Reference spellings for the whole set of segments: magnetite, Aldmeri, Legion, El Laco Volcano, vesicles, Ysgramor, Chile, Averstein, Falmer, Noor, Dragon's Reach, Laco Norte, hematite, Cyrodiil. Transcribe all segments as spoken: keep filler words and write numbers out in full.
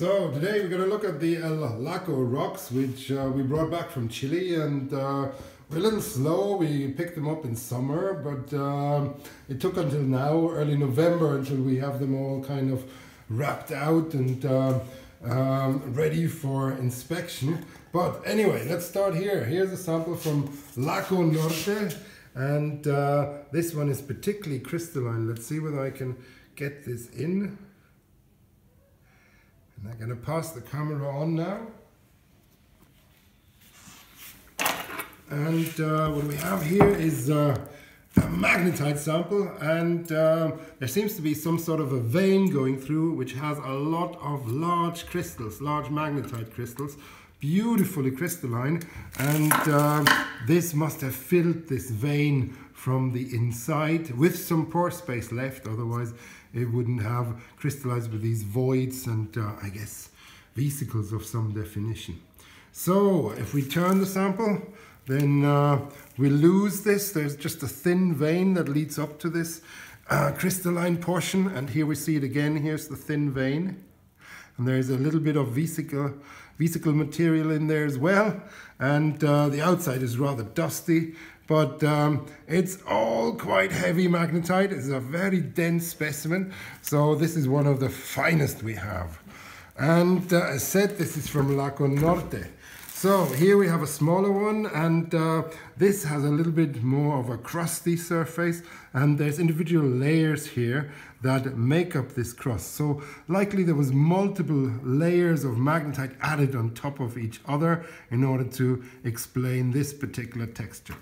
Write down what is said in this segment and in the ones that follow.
So today we're going to look at the El Laco rocks, which uh, we brought back from Chile, and uh, we're a little slow. We picked them up in summer, but uh, it took until now, early November, until we have them all kind of wrapped out and uh, um, ready for inspection. But anyway, let's start here. Here's a sample from Laco Norte, and uh, this one is particularly crystalline. Let's see whether I can get this in. I'm going to pass the camera on now, and uh, what we have here is uh, a magnetite sample, and uh, there seems to be some sort of a vein going through which has a lot of large crystals, large magnetite crystals, beautifully crystalline, and uh, this must have filled this vein from the inside with some pore space left, otherwise it wouldn't have crystallized with these voids and uh, I guess vesicles of some definition. So if we turn the sample, then uh, we lose this. There's just a thin vein that leads up to this uh, crystalline portion, and here we see it again. Here's the thin vein, and there's a little bit of vesicle, vesicle material in there as well, and uh, the outside is rather dusty, but um, it's all quite heavy magnetite. It's a very dense specimen, so this is one of the finest we have. And uh, as said, this is from Laco Norte. So here we have a smaller one, and uh, this has a little bit more of a crusty surface, and there's individual layers here that make up this crust. So likely there was multiple layers of magnetite added on top of each other in order to explain this particular texture.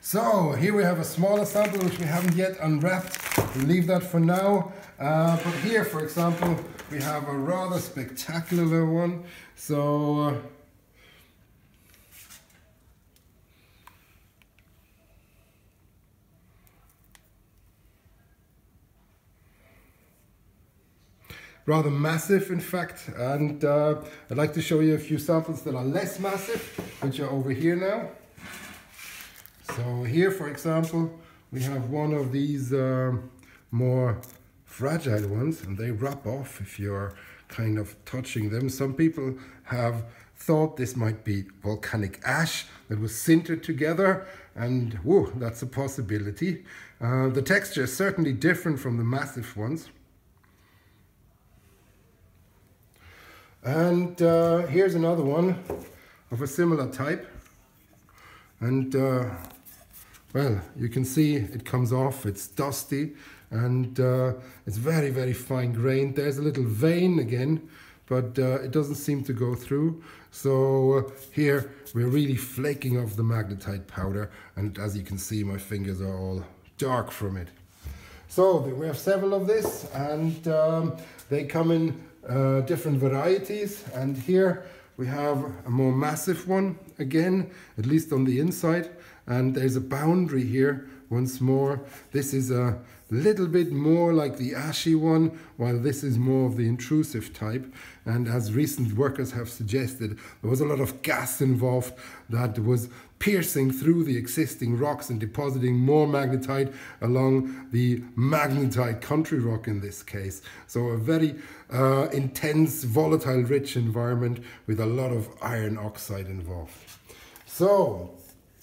So here we have a smaller sample which we haven't yet unwrapped. We'll leave that for now. Uh, but here, for example, we have a rather spectacular one. So. Uh, rather massive, in fact, and uh, I'd like to show you a few samples that are less massive, which are over here now. So here, for example, we have one of these uh, more fragile ones, and they rub off if you're kind of touching them. Some people have thought this might be volcanic ash that was sintered together, and whoa, that's a possibility. Uh, the texture is certainly different from the massive ones. And uh, here's another one of a similar type, and uh, well, you can see it comes off, it's dusty, and uh, it's very very fine grained. There's a little vein again, but uh, it doesn't seem to go through, so uh, here we're really flaking off the magnetite powder, and as you can see, my fingers are all dark from it. So we have several of this, and um, they come in Uh, different varieties, and here we have a more massive one again, at least on the inside, and there's a boundary here once more. This is a little bit more like the ashy one, while this is more of the intrusive type, and as recent workers have suggested, there was a lot of gas involved that was piercing through the existing rocks and depositing more magnetite along the magnetite country rock in this case. So a very uh, intense, volatile, rich environment with a lot of iron oxide involved. So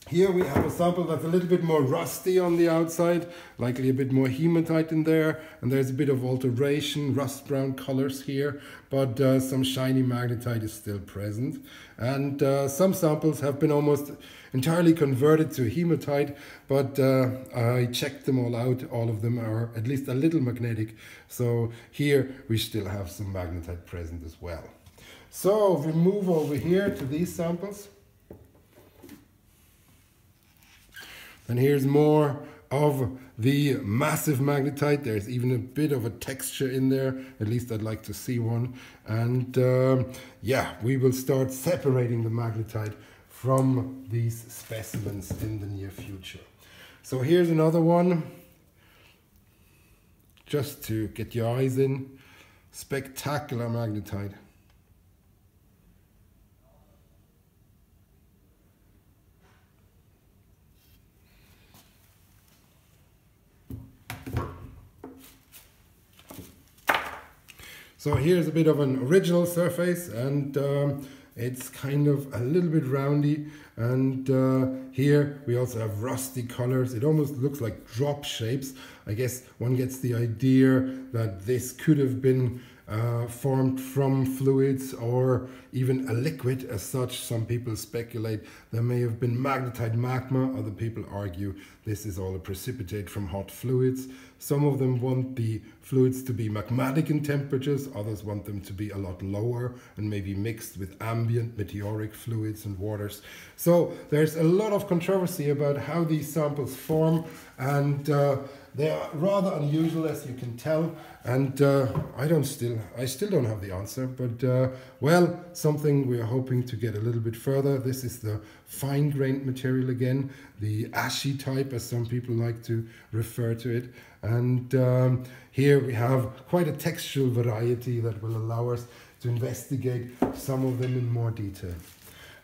here we have a sample that's a little bit more rusty on the outside, likely a bit more hematite in there, and there's a bit of alteration, rust brown colors here, but uh, some shiny magnetite is still present. And uh, some samples have been almost entirely converted to hematite, but uh, I checked them all out. All of them are at least a little magnetic, so here we still have some magnetite present as well. So if we move over here to these samples, and here's more of the massive magnetite. There's even a bit of a texture in there. At least I'd like to see one. And um, yeah, we will start separating the magnetite from these specimens in the near future. So here's another one, just to get your eyes in. Spectacular magnetite. So here's a bit of an original surface, and um, it's kind of a little bit roundy, and uh, here we also have rusty colors. It almost looks like drop shapes. I guess one gets the idea that this could have been uh, formed from fluids or even a liquid as such. Some people speculate there may have been magnetite magma. Other people argue this is all a precipitate from hot fluids. Some of them want the fluids to be magmatic in temperatures, others want them to be a lot lower and maybe mixed with ambient meteoric fluids and waters. So there's a lot of controversy about how these samples form, and uh, they are rather unusual, as you can tell, and uh, I don't still, I still don't have the answer, but uh, well, something we are hoping to get a little bit further. This is the fine-grained material again, the ashy type, as some people like to refer to it. And um, here we have quite a textual variety that will allow us to investigate some of them in more detail.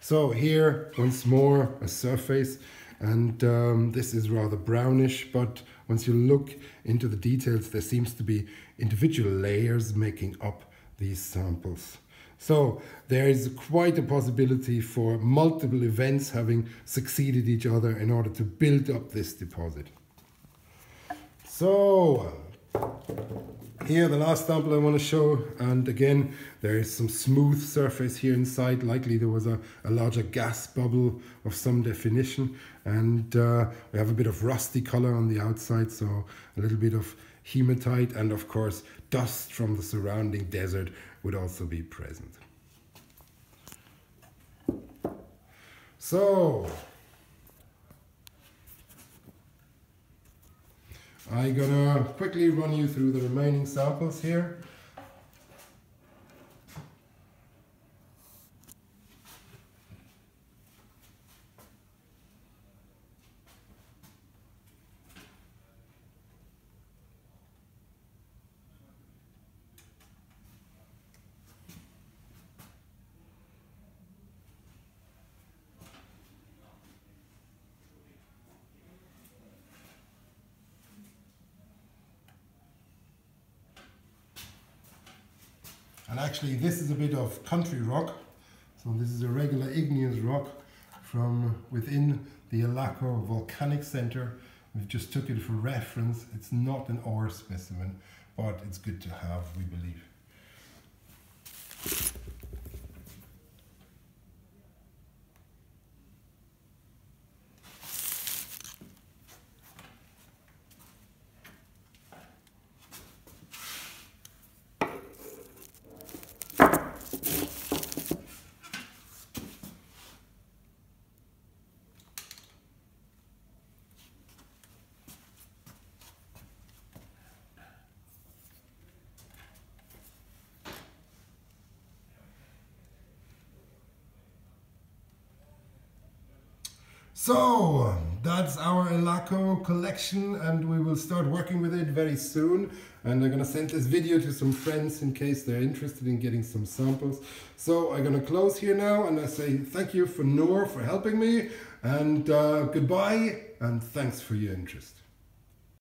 So here, once more, a surface, and um, this is rather brownish, but once you look into the details, there seems to be individual layers making up these samples. So there is quite a possibility for multiple events having succeeded each other in order to build up this deposit. So here, the last sample I want to show, and again there is some smooth surface here inside. Likely there was a, a larger gas bubble of some definition, and uh, we have a bit of rusty color on the outside, so a little bit of hematite, and of course dust from the surrounding desert would also be present. So I'm gonna quickly run you through the remaining samples here. And actually this is a bit of country rock, so this is a regular igneous rock from within the El Laco Volcanic Center. We've just took it for reference. It's not an ore specimen, but it's good to have, we believe. So that's our El Laco collection, and we will start working with it very soon. And I'm going to send this video to some friends in case they're interested in getting some samples. So I'm going to close here now, and I say thank you for Noor for helping me, and uh, goodbye, and thanks for your interest.